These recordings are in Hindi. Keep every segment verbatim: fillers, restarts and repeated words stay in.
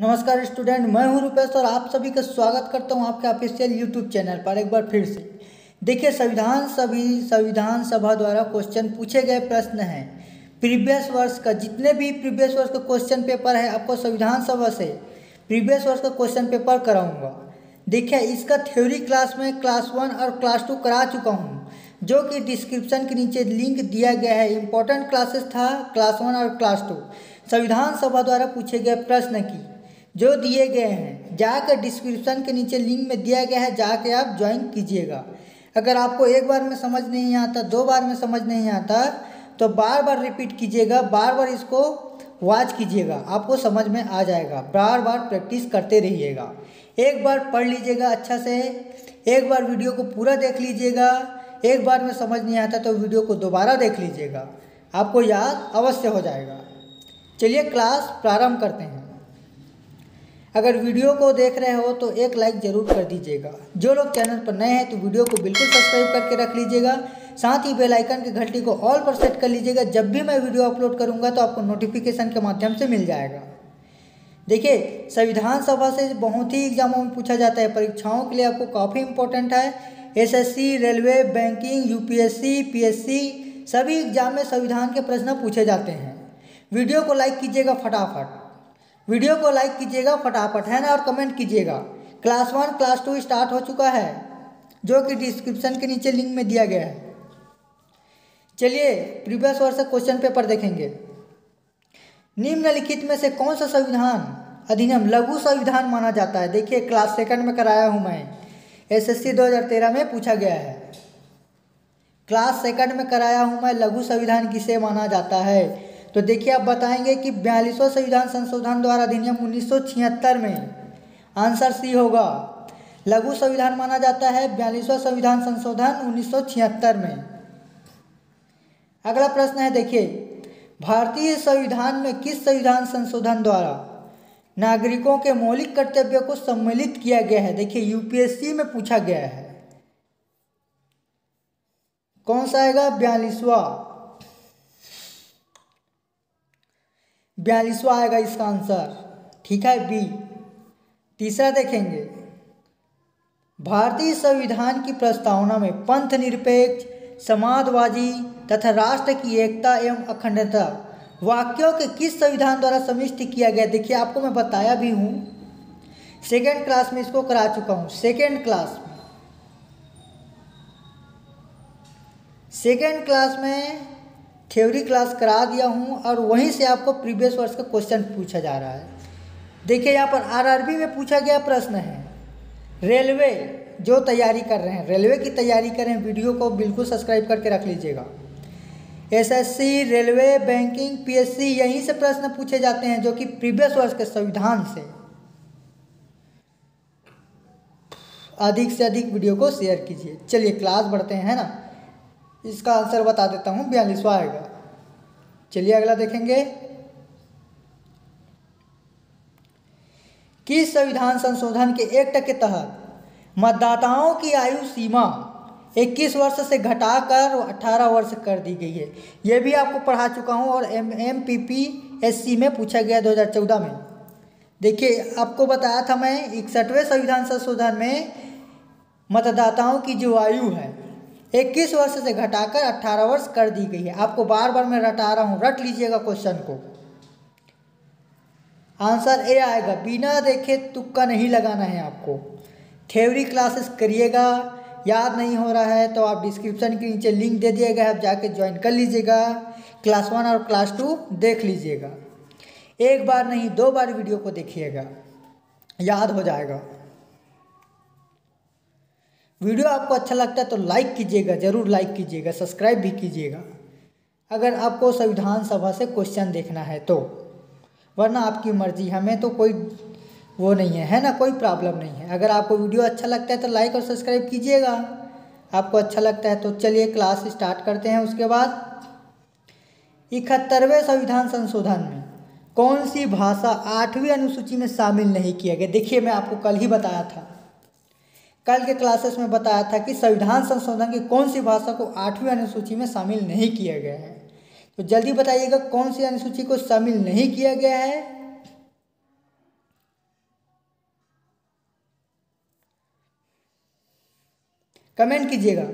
नमस्कार स्टूडेंट, मैं हूं रूपेश और आप सभी का स्वागत करता हूं आपके ऑफिशियल यूट्यूब चैनल पर। एक बार फिर से देखिए, संविधान सभी संविधान सभा द्वारा क्वेश्चन पूछे गए प्रश्न हैं। प्रीवियस वर्ष का जितने भी प्रीवियस वर्ष का क्वेश्चन पेपर है आपको संविधान सभा से प्रीवियस वर्ष का क्वेश्चन पेपर कराऊँगा। देखिए, इसका थ्योरी क्लास में क्लास वन और क्लास टू करा चुका हूँ, जो कि डिस्क्रिप्शन के नीचे लिंक दिया गया है। इम्पोर्टेंट क्लासेस था क्लास वन और क्लास टू संविधान सभा द्वारा पूछे गए प्रश्न की, जो दिए गए हैं। जाकर डिस्क्रिप्शन के नीचे लिंक में दिया गया है, जाके आप ज्वाइन कीजिएगा। अगर आपको एक बार में समझ नहीं आता, दो बार में समझ नहीं आता, तो बार बार रिपीट कीजिएगा, बार बार इसको वॉच कीजिएगा, आपको समझ में आ जाएगा। बार बार प्रैक्टिस करते रहिएगा। एक बार पढ़ लीजिएगा अच्छा से, एक बार वीडियो को पूरा देख लीजिएगा। एक बार में समझ नहीं आता तो वीडियो को दोबारा देख लीजिएगा, आपको याद अवश्य हो जाएगा। चलिए क्लास प्रारंभ करते हैं। अगर वीडियो को देख रहे हो तो एक लाइक ज़रूर कर दीजिएगा। जो लोग चैनल पर नए हैं तो वीडियो को बिल्कुल सब्सक्राइब करके रख लीजिएगा। साथ ही बेल आइकन की घंटी को ऑल पर सेट कर लीजिएगा। जब भी मैं वीडियो अपलोड करूंगा तो आपको नोटिफिकेशन के माध्यम से मिल जाएगा। देखिए, संविधान सभा से बहुत ही एग्जामों में पूछा जाता है, परीक्षाओं के लिए आपको काफ़ी इंपॉर्टेंट है। S S C, railway, banking, U P S C, P S C सभी एग्जाम में संविधान के प्रश्न पूछे जाते हैं। वीडियो को लाइक कीजिएगा फटाफट, वीडियो को लाइक कीजिएगा फटाफट, है ना, और कमेंट कीजिएगा। Class one class two start हो चुका है, जो कि डिस्क्रिप्शन के नीचे लिंक में दिया गया है। चलिए प्रीवियस वर्ष का क्वेश्चन पेपर देखेंगे। निम्नलिखित में से कौन सा संविधान अधिनियम लघु संविधान माना जाता है? देखिए, क्लास सेकंड में कराया हूँ मैं, एसएससी दो हज़ार तेरह में पूछा गया है। क्लास सेकंड में कराया हूँ मैं, लघु संविधान किसे माना जाता है? तो देखिए, आप बताएंगे कि बयालीसवां संविधान संशोधन द्वारा अधिनियम उन्नीस सौ छिहत्तर में। आंसर सी होगा, लघु संविधान माना जाता है बयालीसवां संविधान संशोधन उन्नीस सौ छिहत्तर में। अगला प्रश्न है, देखिए, भारतीय संविधान में किस संविधान संशोधन द्वारा नागरिकों के मौलिक कर्तव्यों को सम्मिलित किया गया है? देखिए, यूपीएससी में पूछा गया है। कौन सा आएगा? बयालीसवां बयालीसवा आएगा इसका आंसर, ठीक है, बी। तीसरा देखेंगे, भारतीय संविधान की प्रस्तावना में पंथ निरपेक्ष, समाजवादी तथा राष्ट्र की एकता एवं अखंडता वाक्यों के किस संविधान द्वारा समिष्ट किया गया? देखिए, आपको मैं बताया भी हूँ, सेकेंड क्लास में इसको करा चुका हूँ। सेकेंड क्लास में सेकेंड क्लास में थ्योरी क्लास करा दिया हूँ और वहीं से आपको प्रीवियस वर्ष का क्वेश्चन पूछा जा रहा है। देखिए, यहाँ पर आरआरबी में पूछा गया प्रश्न है। रेलवे, जो तैयारी कर रहे हैं, रेलवे की तैयारी कर रहे हैं, वीडियो को बिल्कुल सब्सक्राइब करके रख लीजिएगा। एसएससी, रेलवे, बैंकिंग, पीएससी यहीं से प्रश्न पूछे जाते हैं, जो कि प्रीवियस वर्ष के संविधान से। अधिक से अधिक वीडियो को शेयर कीजिए। चलिए क्लास बढ़ते हैं, है ना। इसका आंसर बता देता हूँ, बयालीसवा आएगा। चलिए अगला देखेंगे, किस संविधान संशोधन के एक्ट के तहत मतदाताओं की आयु सीमा इक्कीस वर्ष से घटाकर अठारह वर्ष कर दी गई है? यह भी आपको पढ़ा चुका हूँ और M M P P S C में पूछा गया दो हज़ार चौदह में। देखिए, आपको बताया था मैं, इकसठवें संविधान संशोधन में मतदाताओं की जो आयु है इक्कीस वर्ष से घटाकर अठारह वर्ष कर दी गई है। आपको बार बार मैं रटा रहा हूँ, रट लीजिएगा क्वेश्चन को। आंसर ए आएगा, बिना देखे तुक्का नहीं लगाना है आपको। थ्योरी क्लासेस करिएगा, याद नहीं हो रहा है तो आप डिस्क्रिप्शन के नीचे लिंक दे दिया गया है, आप जाके ज्वाइन कर लीजिएगा। क्लास वन और क्लास टू देख लीजिएगा। एक बार नहीं, दो बार वीडियो को देखिएगा, याद हो जाएगा। वीडियो आपको अच्छा लगता है तो लाइक कीजिएगा, ज़रूर लाइक कीजिएगा, सब्सक्राइब भी कीजिएगा अगर आपको संविधान सभा से क्वेश्चन देखना है तो, वरना आपकी मर्जी, हमें तो कोई वो नहीं है, है ना, कोई प्रॉब्लम नहीं है। अगर आपको वीडियो अच्छा लगता है तो लाइक और सब्सक्राइब कीजिएगा, आपको अच्छा लगता है तो। चलिए क्लास स्टार्ट करते हैं। उसके बाद इकहत्तरवें संविधान संशोधन में कौन सी भाषा आठवीं अनुसूची में शामिल नहीं किया गया? देखिए, मैं आपको कल ही बताया था, कल के क्लासेस में बताया था कि संविधान संशोधन की कौन सी भाषा को आठवीं अनुसूची में शामिल नहीं किया गया है। तो जल्दी बताइएगा, कौन सी अनुसूची को शामिल नहीं किया गया है? कमेंट कीजिएगा।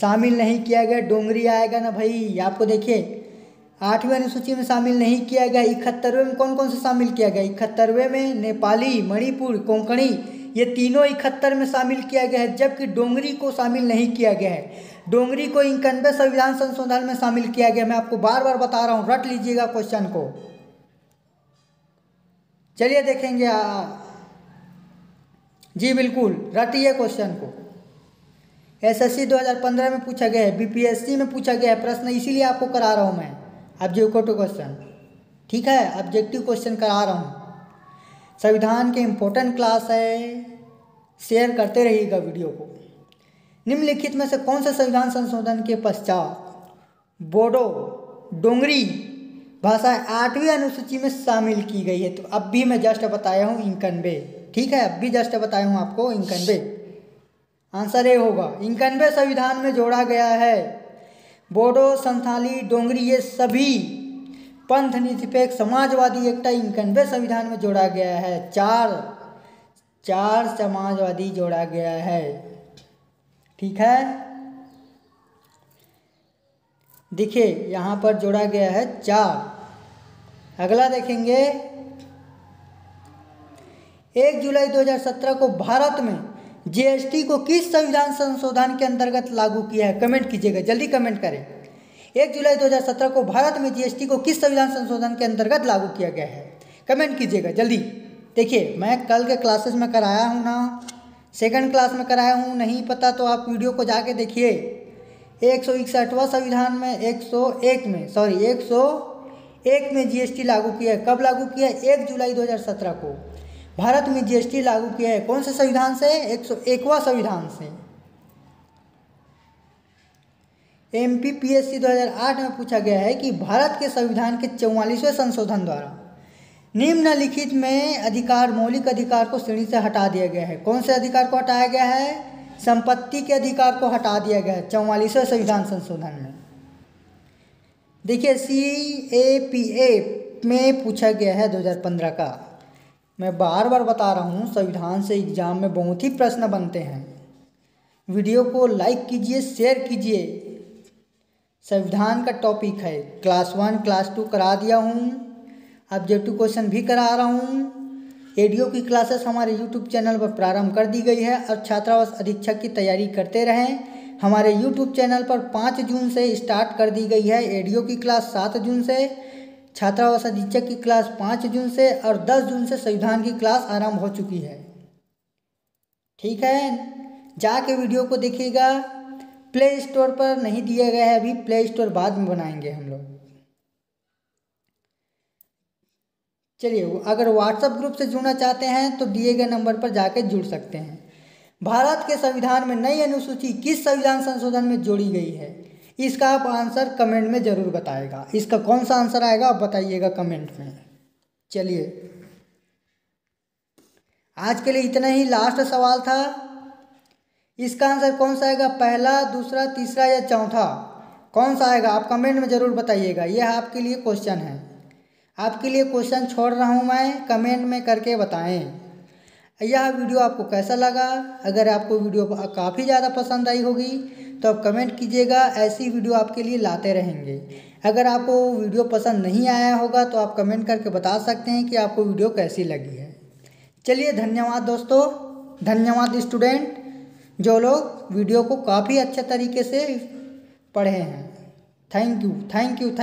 शामिल नहीं किया गया डोंगरी आएगा ना भाई। आपको देखिए आठवें अनुसूची में शामिल नहीं किया गया। इकहत्तरवें में कौन कौन सा शामिल किया गया? इकहत्तरवें में नेपाली, मणिपुर, कोंकणी ये तीनों इकहत्तर में शामिल किया गया है, जबकि डोंगरी को शामिल नहीं किया गया है। डोंगरी को इक्यानवे संविधान संशोधन में शामिल किया गया। मैं आपको बार बार बता रहा हूँ, रट लीजिएगा क्वेश्चन को। चलिए देखेंगे आ, जी बिल्कुल रटिए क्वेश्चन को। एसएससी दो हज़ार पंद्रह में पूछा गया है, बीपीएससी में पूछा गया है प्रश्न, इसीलिए आपको करा रहा हूँ मैं ऑब्जेक्टिव क्वेश्चन। ठीक है, ऑब्जेक्टिव क्वेश्चन करा रहा हूँ। संविधान के इम्पोर्टेंट क्लास है, शेयर करते रहिएगा वीडियो को। निम्नलिखित में से कौन सा संविधान संशोधन के पश्चात बोडो डोंगरी भाषा आठवीं अनुसूची में शामिल की गई है? तो अब भी मैं जस्ट बताया हूँ इक्यानवे। ठीक है, अब भी जस्ट बताया हूँ आपको इक्यानवे। आंसर ये होगा, इक्यानवे संविधान में जोड़ा गया है। बोडो, संथाली, डोंगरी ये सभी पंथ निरपेक्ष समाजवादी एकता इक्यानवे संविधान में जोड़ा गया है। चार चार समाजवादी जोड़ा गया है। ठीक है, देखिए यहाँ पर जोड़ा गया है चार। अगला देखेंगे, एक जुलाई दो हज़ार सत्रह को भारत में जीएसटी को किस संविधान संशोधन के अंतर्गत लागू किया है? कमेंट कीजिएगा, जल्दी कमेंट करें। एक जुलाई दो हज़ार सत्रह को भारत में जीएसटी को किस संविधान संशोधन के अंतर्गत लागू किया गया है? कमेंट कीजिएगा जल्दी। देखिए मैं कल के क्लासेस में कराया हूँ ना, सेकंड क्लास में कराया हूँ, नहीं पता तो आप वीडियो को जाके देखिए। एक सौ इकसठवां संविधान में एक सौ एक में सॉरी एक सौ एक में जीएसटी लागू किया है। कब लागू किया है? एक जुलाई दो हज़ार सत्रह को भारत में जीएसटी लागू किया है। कौन से संविधान से? एक सौ एकवां संविधान से। एमपीपीएससी दो हज़ार आठ में पूछा गया है कि भारत के संविधान के चौवालीसवें संशोधन द्वारा निम्नलिखित में अधिकार मौलिक अधिकार को श्रेणी से हटा दिया गया है। कौन से अधिकार को हटाया गया है? संपत्ति के अधिकार को हटा दिया गया है चौवालीसवें संविधान संशोधन में। देखिए सी ए पी ए में पूछा गया है दो हज़ार पंद्रह का। मैं बार बार बता रहा हूँ, संविधान से एग्जाम में बहुत ही प्रश्न बनते हैं। वीडियो को लाइक कीजिए, शेयर कीजिए। संविधान का टॉपिक है, क्लास वन क्लास टू करा दिया हूँ, ऑब्जेक्टिव क्वेश्चन भी करा रहा हूँ। एडीओ की क्लासेस हमारे यूट्यूब चैनल पर प्रारंभ कर दी गई है और छात्रावास अधीक्षक की तैयारी करते रहें। हमारे यूट्यूब चैनल पर पाँच जून से स्टार्ट कर दी गई है एडीओ की क्लास, सात जून से छात्रावास अधीक्षक की क्लास, पाँच जून से और दस जून से संविधान की क्लास आरंभ हो चुकी है। ठीक है, जाके वीडियो को देखिएगा। प्ले स्टोर पर नहीं दिया गया है अभी, प्ले स्टोर बाद में बनाएंगे हम लोग। चलिए, अगर व्हाट्सएप ग्रुप से जुड़ना चाहते हैं तो दिए गए नंबर पर जाकर जुड़ सकते हैं। भारत के संविधान में नई अनुसूची किस संविधान संशोधन में जोड़ी गई है? इसका आप आंसर कमेंट में ज़रूर बताइएगा। इसका कौन सा आंसर आएगा आप बताइएगा कमेंट में। चलिए आज के लिए इतना ही, लास्ट सवाल था। इसका आंसर कौन सा आएगा? पहला, दूसरा, तीसरा या चौथा, कौन सा आएगा आप कमेंट में ज़रूर बताइएगा। यह आपके लिए क्वेश्चन है, आपके लिए क्वेश्चन छोड़ रहा हूँ मैं, कमेंट में करके बताएं। यह वीडियो आपको कैसा लगा? अगर आपको वीडियो काफ़ी ज़्यादा पसंद आई होगी तो आप कमेंट कीजिएगा, ऐसी वीडियो आपके लिए लाते रहेंगे। अगर आपको वीडियो पसंद नहीं आया होगा तो आप कमेंट करके बता सकते हैं कि आपको वीडियो कैसी लगी है। चलिए, धन्यवाद दोस्तों, धन्यवाद स्टूडेंट जो लोग वीडियो को काफ़ी अच्छे तरीके से पढ़े हैं। Thank you, thank you, thank